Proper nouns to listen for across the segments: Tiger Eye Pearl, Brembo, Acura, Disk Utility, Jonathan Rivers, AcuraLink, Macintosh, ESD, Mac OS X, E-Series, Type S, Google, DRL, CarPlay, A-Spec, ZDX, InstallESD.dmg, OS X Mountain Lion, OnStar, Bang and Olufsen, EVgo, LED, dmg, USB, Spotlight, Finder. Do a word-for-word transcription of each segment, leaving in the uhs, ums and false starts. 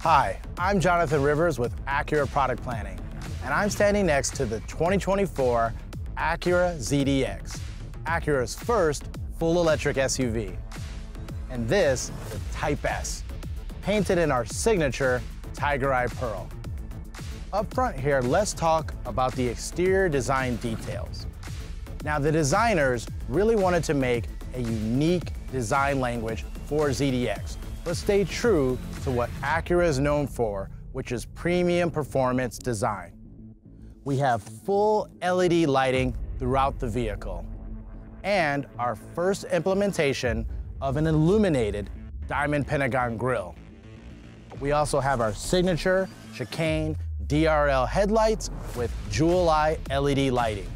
Hi, I'm Jonathan Rivers with Acura Product Planning, and I'm standing next to the twenty twenty-four Acura Z D X, Acura's first full electric S U V. And this is Type S, painted in our signature Tiger Eye Pearl. Up front here, let's talk about the exterior design details. Now, the designers really wanted to make a unique design language for Z D X, but stay true to what Acura is known for, which is premium performance design. We have full L E D lighting throughout the vehicle, and our first implementation of an illuminated diamond pentagon grille. We also have our signature chicane D R L headlights with jewel eye L E D lighting.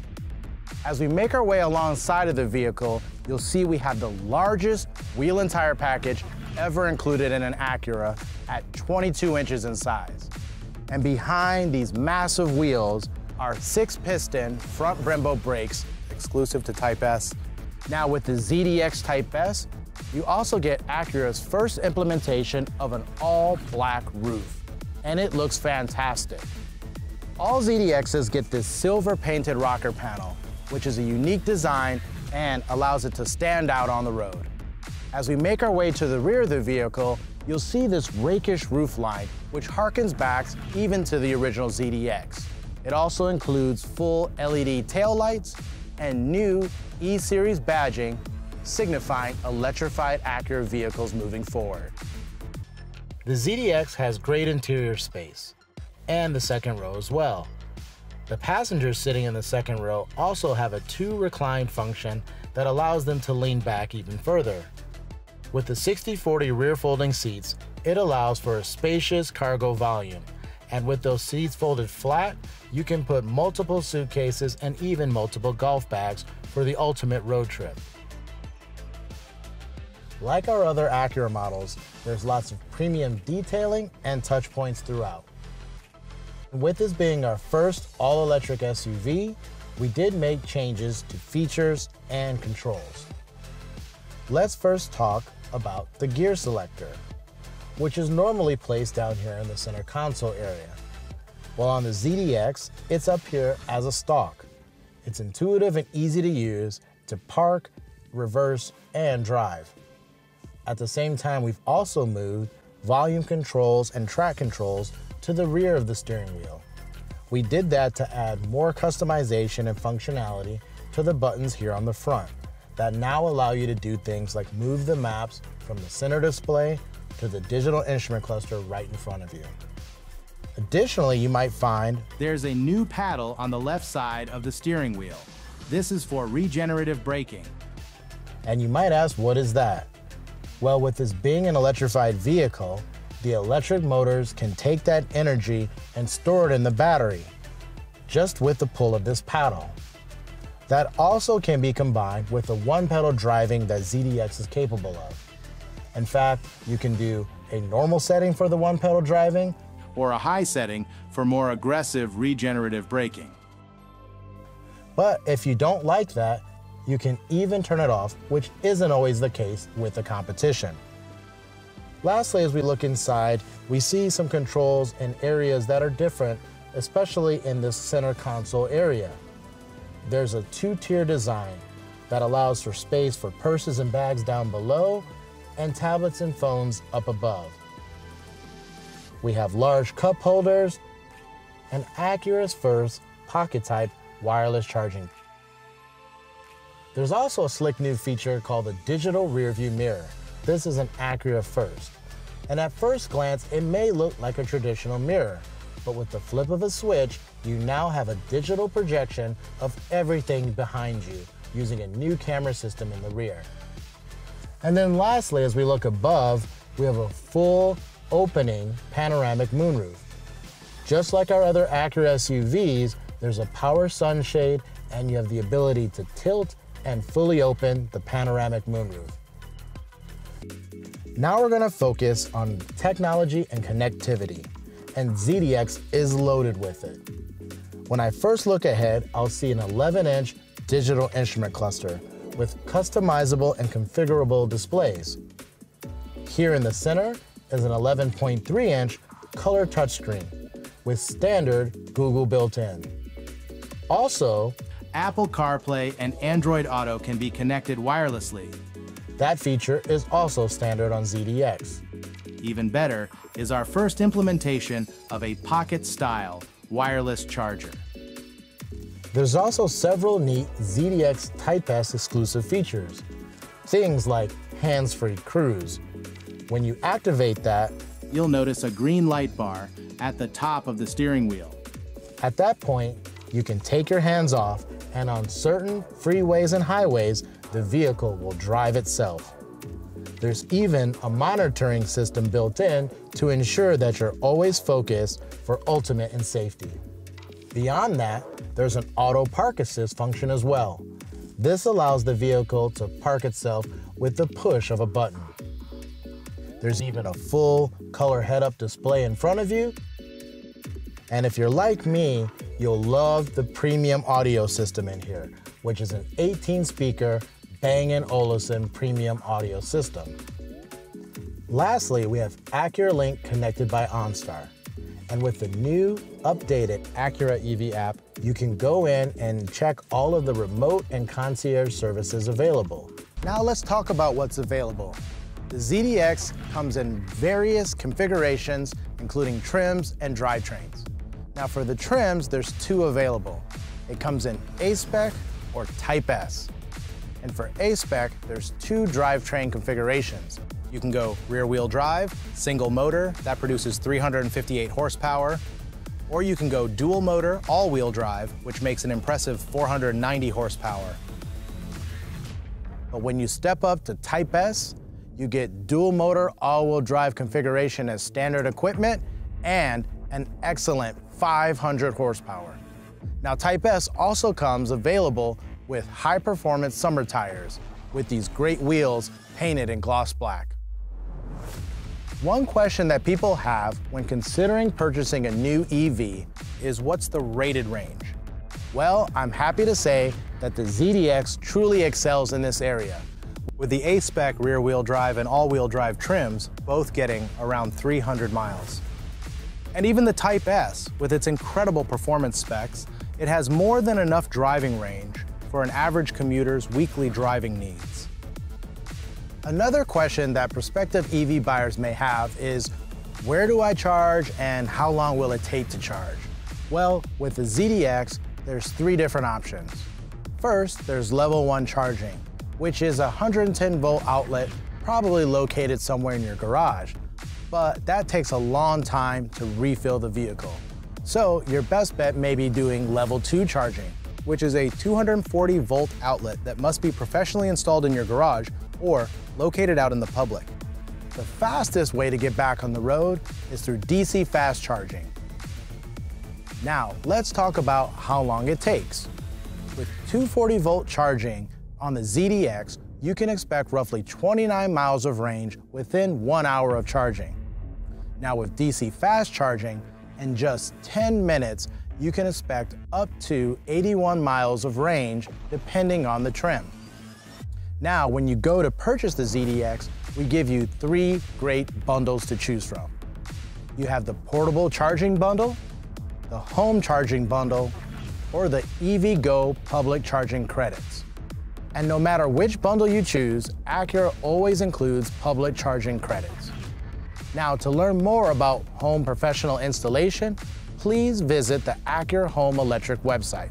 As we make our way alongside of the vehicle, you'll see we have the largest wheel and tire package ever included in an Acura at twenty-two inches in size. And behind these massive wheels are six-piston front Brembo brakes, exclusive to Type S. Now with the Z D X Type S, you also get Acura's first implementation of an all-black roof, and it looks fantastic. All Z D Xs get this silver-painted rocker panel, which is a unique design and allows it to stand out on the road. As we make our way to the rear of the vehicle, you'll see this rakish roofline, which harkens back even to the original Z D X. It also includes full L E D taillights and new E Series badging, signifying electrified Acura vehicles moving forward. The Z D X has great interior space, and the second row as well. The passengers sitting in the second row also have a two-recline function that allows them to lean back even further. With the sixty forty rear-folding seats, it allows for a spacious cargo volume, and with those seats folded flat, you can put multiple suitcases and even multiple golf bags for the ultimate road trip. Like our other Acura models, there's lots of premium detailing and touch points throughout. With this being our first all-electric S U V, we did make changes to features and controls. Let's first talk about the gear selector, which is normally placed down here in the center console area. While on the Z D X, it's up here as a stalk. It's intuitive and easy to use to park, reverse, and drive. At the same time, we've also moved volume controls and track controls to the rear of the steering wheel. We did that to add more customization and functionality to the buttons here on the front that now allow you to do things like move the maps from the center display to the digital instrument cluster right in front of you. Additionally, you might find there's a new paddle on the left side of the steering wheel. This is for regenerative braking. And you might ask, what is that? Well, with this being an electrified vehicle, the electric motors can take that energy and store it in the battery, just with the pull of this paddle. That also can be combined with the one-pedal driving that Z D X is capable of. In fact, you can do a normal setting for the one-pedal driving, or a high setting for more aggressive regenerative braking. But if you don't like that, you can even turn it off, which isn't always the case with the competition. Lastly, as we look inside, we see some controls in areas that are different, especially in this center console area. There's a two-tier design that allows for space for purses and bags down below and tablets and phones up above. We have large cup holders and Acura's first pocket-type wireless charging. There's also a slick new feature called the digital rearview mirror. This is an Acura first, and at first glance, it may look like a traditional mirror, but with the flip of a switch, you now have a digital projection of everything behind you using a new camera system in the rear. And then lastly, as we look above, we have a full opening panoramic moonroof. Just like our other Acura S U Vs, there's a power sunshade, and you have the ability to tilt and fully open the panoramic moonroof. Now we're going to focus on technology and connectivity, and Z D X is loaded with it. When I first look ahead, I'll see an eleven inch digital instrument cluster with customizable and configurable displays. Here in the center is an eleven point three inch color touchscreen with standard Google built-in. Also, Apple CarPlay and Android Auto can be connected wirelessly. That feature is also standard on Z D X. Even better is our first implementation of a pocket-style wireless charger. There's also several neat Z D X Type S exclusive features. Things like hands-free cruise. When you activate that, you'll notice a green light bar at the top of the steering wheel. At that point, you can take your hands off, and on certain freeways and highways, the vehicle will drive itself. There's even a monitoring system built in to ensure that you're always focused for ultimate in safety. Beyond that, there's an auto park assist function as well. This allows the vehicle to park itself with the push of a button. There's even a full color head-up display in front of you. And if you're like me, you'll love the premium audio system in here, which is an eighteen speaker Bang and Olufsen premium audio system. Lastly, we have AcuraLink connected by OnStar. And with the new updated Acura E V app, you can go in and check all of the remote and concierge services available. Now let's talk about what's available. The Z D X comes in various configurations, including trims and drivetrains. Now for the trims, there's two available. It comes in A-Spec or Type S. And for A-Spec, there's two drivetrain configurations. You can go rear-wheel drive, single motor, that produces three hundred fifty-eight horsepower, or you can go dual motor, all-wheel drive, which makes an impressive four hundred ninety horsepower. But when you step up to Type S, you get dual motor all-wheel drive configuration as standard equipment and an excellent five hundred horsepower. Now Type S also comes available with high-performance summer tires with these great wheels painted in gloss black. One question that people have when considering purchasing a new E V is what's the rated range? Well, I'm happy to say that the Z D X truly excels in this area, with the A-Spec rear-wheel drive and all-wheel drive trims both getting around three hundred miles. And even the Type S, with its incredible performance specs, it has more than enough driving range for an average commuter's weekly driving needs. Another question that prospective E V buyers may have is, where do I charge and how long will it take to charge? Well, with the Z D X, there's three different options. First, there's level one charging, which is a one hundred ten volt outlet, probably located somewhere in your garage. But that takes a long time to refill the vehicle. So your best bet may be doing level two charging, which is a two hundred forty volt outlet that must be professionally installed in your garage or located out in the public. The fastest way to get back on the road is through D C fast charging. Now, let's talk about how long it takes. With two hundred forty volt charging, on the Z D X, you can expect roughly twenty-nine miles of range within one hour of charging. Now with D C fast charging, in just ten minutes, you can expect up to eighty-one miles of range depending on the trim. Now, when you go to purchase the Z D X, we give you three great bundles to choose from. You have the portable charging bundle, the home charging bundle, or the EVgo public charging credits. And no matter which bundle you choose, Acura always includes public charging credits. Now, to learn more about home professional installation, please visit the Acura Home Electric website.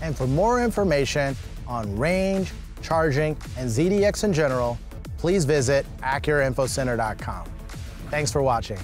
And for more information on range, charging, and Z D X in general, please visit Acura Info Center dot com. Thanks for watching.